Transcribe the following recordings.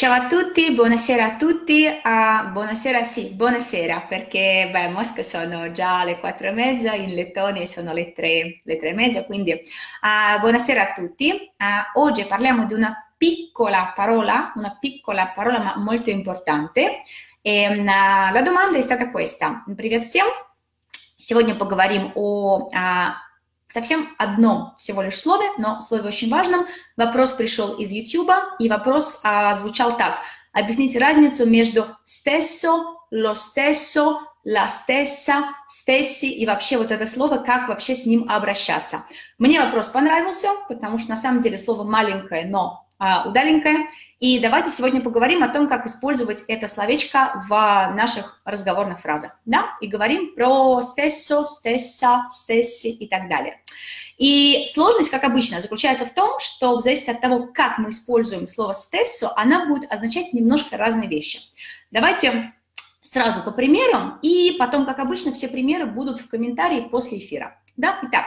Ciao a tutti, buonasera a tutti, buonasera, sì, buonasera, perché beh, a Mosca sono già le 4:30, in Lettonia sono le 3:30, quindi buonasera a tutti. Oggi parliamo di una piccola parola ma molto importante. И la domanda è stata questa. Привет всем. Сегодня поговорим о совсем одном всего лишь слове, но слове очень важном. Вопрос пришел из YouTube, и вопрос звучал так. Объясните разницу между stesso, lo stesso, la stessa, stessi и вообще вот это слово, как вообще с ним обращаться. Мне вопрос понравился, потому что на самом деле слово маленькое, но удаленькое. И давайте сегодня поговорим о том, как использовать это словечко в наших разговорных фразах. Да? И говорим про stesso, stessa, stessi и так далее. И сложность, как обычно, заключается в том, что в зависимости от того, как мы используем слово stesso, она будет означать немножко разные вещи. Давайте сразу по примерам, и потом, как обычно, все примеры будут в комментарии после эфира. Да? Итак,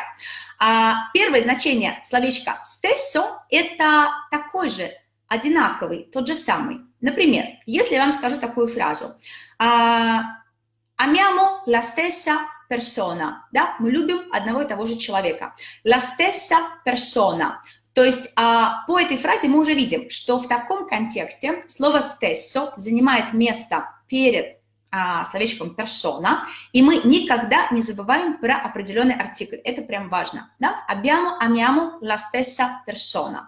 первое значение словечка stesso – это такой же, одинаковый, тот же самый. Например, если я вам скажу такую фразу, «Amiamo la stessa persona», да, мы любим одного и того же человека, «la stessa persona». То есть по этой фразе мы уже видим, что в таком контексте слово «stesso» занимает место перед словечком «persona», и мы никогда не забываем про определенный артикль, это прям важно, да? «Amiamo la stessa persona».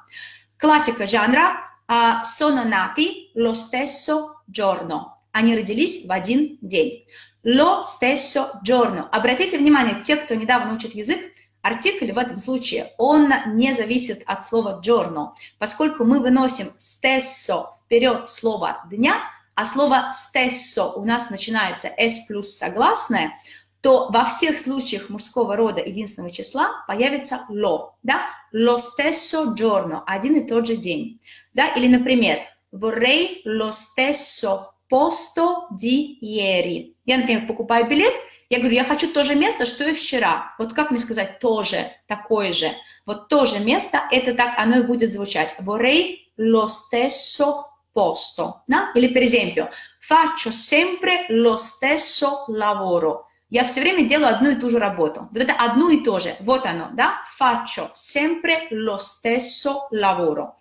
Классика жанра «Sono nati lo stesso giorno». Они родились в один день. «Lo stesso giorno». Обратите внимание, те, кто недавно учит язык, артикль в этом случае, он не зависит от слова «giorno», поскольку мы выносим «stesso» вперед слово «дня», а слово «stesso» у нас начинается «s» плюс согласное, то во всех случаях мужского рода единственного числа появится «lo». Да? «Lo stesso giorno» – один и тот же день. Да? Или, например, «Vorrei lo stesso posto di ieri». Я, например, покупаю билет, я говорю, я хочу то же место, что и вчера. Вот как мне сказать «тоже», «такое же»? Вот «то же место» – это так оно и будет звучать. «Vorrei lo stesso posto». Да? Или, per esempio, «Faccio sempre lo stesso lavoro». Я все время делаю одну и ту же работу. Вот это одно и то же. Вот оно, да? Faccio sempre lo stesso lavoro.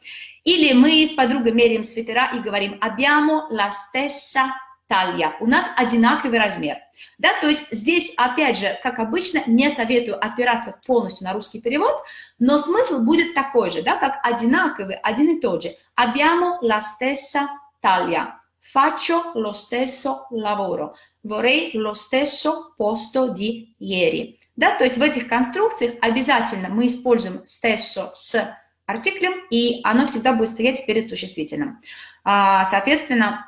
Или мы с подругой меряем свитера и говорим abbiamo la stessa taglia. У нас одинаковый размер. Да? То есть здесь, опять же, как обычно, не советую опираться полностью на русский перевод, но смысл будет такой же, да? Как одинаковый, один и тот же. Abbiamo la stessa taglia. Faccio lo stesso lavoro. Vorrei lo stesso posto di ieri. Да, то есть в этих конструкциях обязательно мы используем stesso с артиклем, и оно всегда будет стоять перед существительным. Соответственно,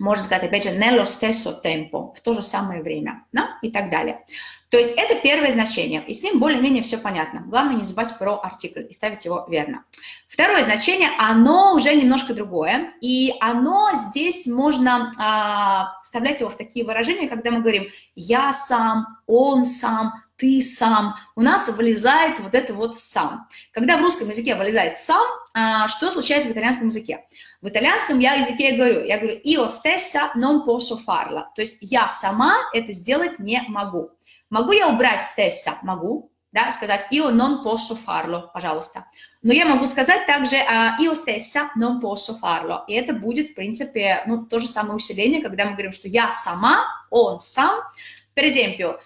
можно сказать, опять же, nello stesso tempo, в то же самое время, да, и так далее. То есть это первое значение, и с ним более-менее все понятно. Главное не забывать про артикль и ставить его верно. Второе значение, оно уже немножко другое, и оно здесь можно вставлять его в такие выражения, когда мы говорим «я сам», «он сам», «ты сам», у нас вылезает вот это вот «сам». Когда в русском языке вылезает «сам», что случается в итальянском языке? В итальянском языке я говорю «io stessa non posso farla», то есть «я сама это сделать не могу». Могу я убрать «stessa»? Могу, да, сказать «io non posso farlo», пожалуйста. Но я могу сказать также «io stessa non posso farlo», и это будет, в принципе, ну, то же самое усиление, когда мы говорим, что «я сама», «он сам», per esempio,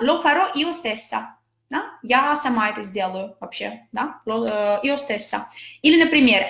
«Lo farò io stessa». Да? Я сама это сделаю вообще. Да? «Io stessa». Или, например,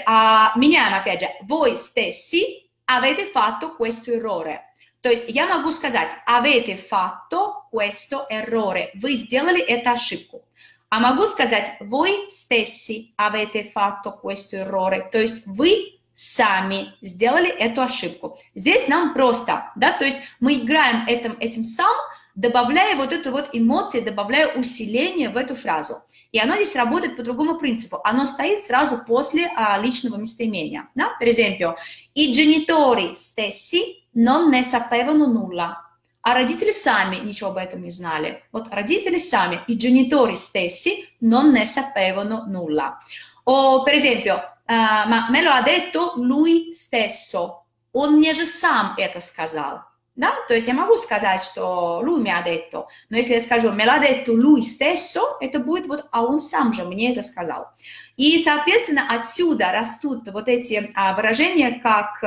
меняем опять же. «Voi stessi avete fatto questo errore». То есть я могу сказать «avete fatto questo errore». Вы сделали эту ошибку. А могу сказать «voi stessi avete fatto questo errore». То есть вы сами сделали эту ошибку. Здесь нам просто, да, то есть мы играем этим «сам», добавляя вот эту вот эмоцию, добавляя усиление в эту фразу. И оно здесь работает по другому принципу. Оно стоит сразу после личного местоимения. Да? Per esempio, «I genitori stessi non ne sapevano nulla». А родители сами ничего об этом не знали. Вот родители сами. «I genitori stessi non ne sapevano nulla». О, per esempio, ma me lo ha detto lui stesso. Он мне же сам это сказал. Да? То есть я могу сказать, что lui me ha detto, но если я скажу me l'ha detto lui stesso, это будет вот а он сам же мне это сказал. И, соответственно, отсюда растут вот эти выражения, как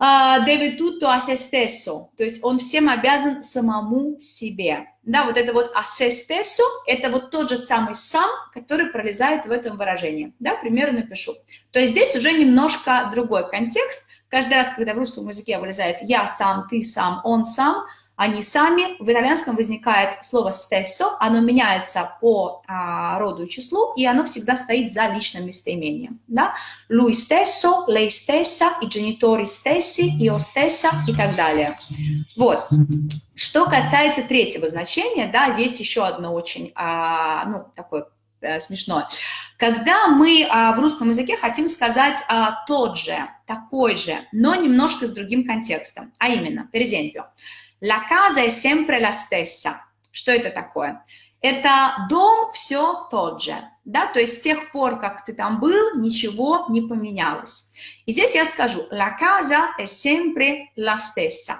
deve tutto a se stesso, то есть он всем обязан самому себе. Да, вот это вот a se stesso, это вот тот же самый сам, который пролезает в этом выражении. Да, примерно пишу. То есть здесь уже немножко другой контекст. Каждый раз, когда в русском языке вылезает я сам, ты сам, он сам, они сами, в итальянском возникает слово stesso, оно меняется по роду и числу, и оно всегда стоит за личным местоимением. Да? Lui stesso, lei stessa, i genitori stessi, io stessa и так далее. Вот. Что касается третьего значения, да, здесь еще одно очень ну, такое смешное. Когда мы в русском языке хотим сказать тот же, такой же, но немножко с другим контекстом, а именно, per esempio, la casa è sempre la stessa. Что это такое? Это дом все тот же, да, то есть с тех пор, как ты там был, ничего не поменялось. И здесь я скажу, la casa è sempre la stessa.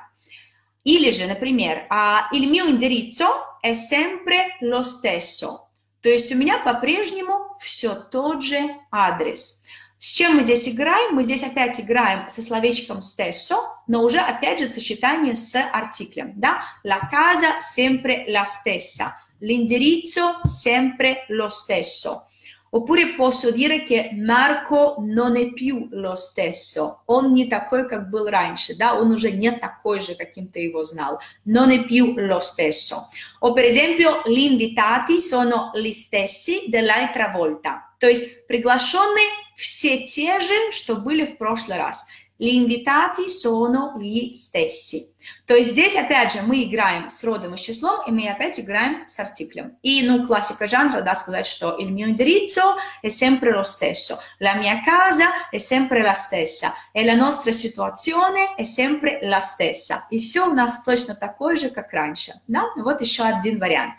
Или же, например, il mio indirizzo è sempre lo stesso. То есть у меня по-прежнему все тот же адрес. С чем мы здесь играем? Мы здесь опять играем со словечком stesso, но уже опять же в сочетании с артиклем. Да? La casa sempre la stessa, l'indirizzo sempre lo stesso. Oppure posso dire che Marco non è più lo stesso. Он не такой, как был раньше. Да? Он уже не такой же, каким ты его знал. Non è più lo stesso. O per esempio, gli invitati sono gli stessi dell'altra volta. То есть приглашенные все те же, что были в прошлый раз. Gli invitati sono gli stessi. То есть здесь, опять же, мы играем с родом и с числом, и мы опять играем с артиклем. И, ну, классика жанра, да, сказать, что il mio indirizzo è sempre lo stesso, la mia casa è sempre la stessa, e la nostra situazione è sempre la stessa. И все у нас точно такое же, как раньше. Да? Вот еще один вариант.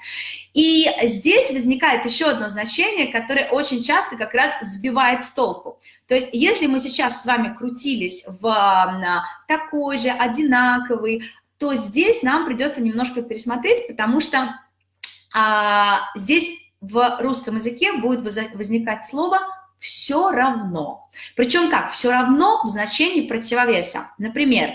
И здесь возникает еще одно значение, которое очень часто как раз сбивает с толку. То есть, если мы сейчас с вами крутились в такой же, одинаковый, то здесь нам придется немножко пересмотреть, потому что здесь в русском языке будет возникать слово «все равно». Причем как? «Все равно» в значении противовеса. Например,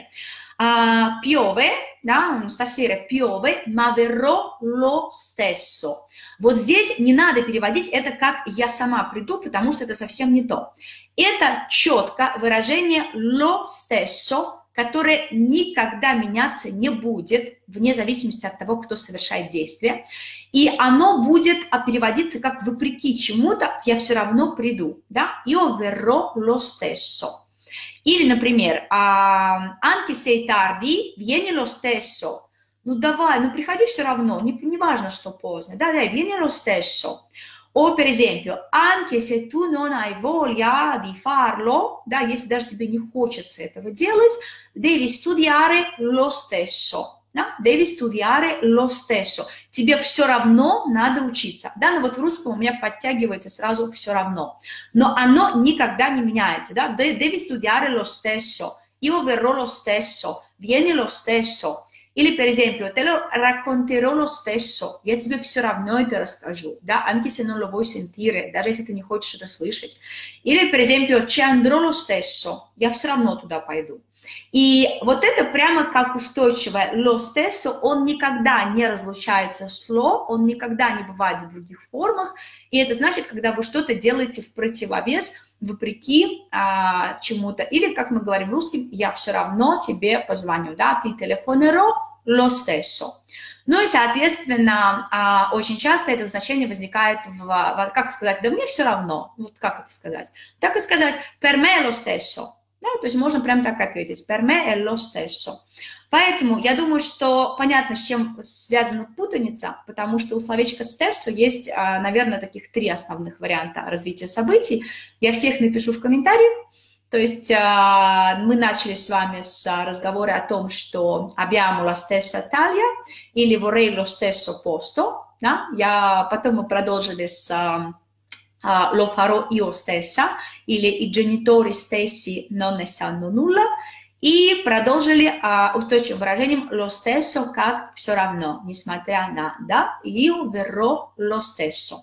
«piove», да, «stasera piove, ma verrò lo stesso». Вот здесь не надо переводить это как «я сама приду», потому что это совсем не то. Это четко выражение «lo stesso», которое никогда меняться не будет, вне зависимости от того, кто совершает действие. И оно будет переводиться как «вопреки чему-то, я все равно приду». Да? «Io verrò lo stesso». Или, например, «Anche se tardi, vieni lo stesso». Ну давай, ну приходи все равно, не важно, что поздно. Да, vieni lo stesso. O per esempio, anche se tu non hai voglia di farlo, да, если даже тебе не хочется этого делать, devi studiare lo stesso. Да? Devi studiare lo stesso. Тебе все равно надо учиться. Да, но вот в русском у меня подтягивается сразу все равно. Но оно никогда не меняется. Да? Devi studiare lo stesso. Io verrò lo stesso. Vieni lo stesso. Или, per esempio, te lo racconterò lo stesso, я тебе все равно это расскажу, да, anche se non lo vuoi sentire, даже если ты не хочешь это слышать. Или, per esempio, ci andrò lo stesso, я все равно туда пойду. И вот это прямо как устойчивое lo stesso, он никогда не разлучается с lo, он никогда не бывает в других формах, и это значит, когда вы что-то делаете в противовес, вопреки чему-то, или, как мы говорим в русском, я все равно тебе позвоню, да, ti telefonerò lo stesso. Ну и, соответственно, очень часто это значение возникает в, как сказать, да мне все равно, вот как это сказать, так и сказать, per me è lo stesso, да, то есть можно прям так ответить, per me è lo stesso. Поэтому я думаю, что понятно, с чем связана путаница, потому что у словечка «stesso» есть, наверное, таких три основных варианта развития событий. Я всех напишу в комментариях. То есть мы начали с вами с разговора о том, что «abbiamo la stessa taglia» или «vorrei lo stesso posto». Да? Потом мы продолжили с lo farò io stessa, i genitori stessi non ne sanno nulla, и продолжили устойчивым выражением lo stesso, как все равно, несмотря на да, io verrò lo stesso.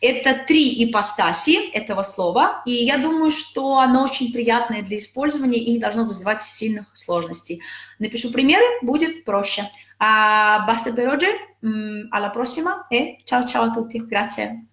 Это три ипостаси этого слова, и я думаю, что оно очень приятное для использования и не должно вызывать сильных сложностей. Напишу примеры, будет проще. Basta per oggi, alla prossima e ciao ciao a tutti, grazie.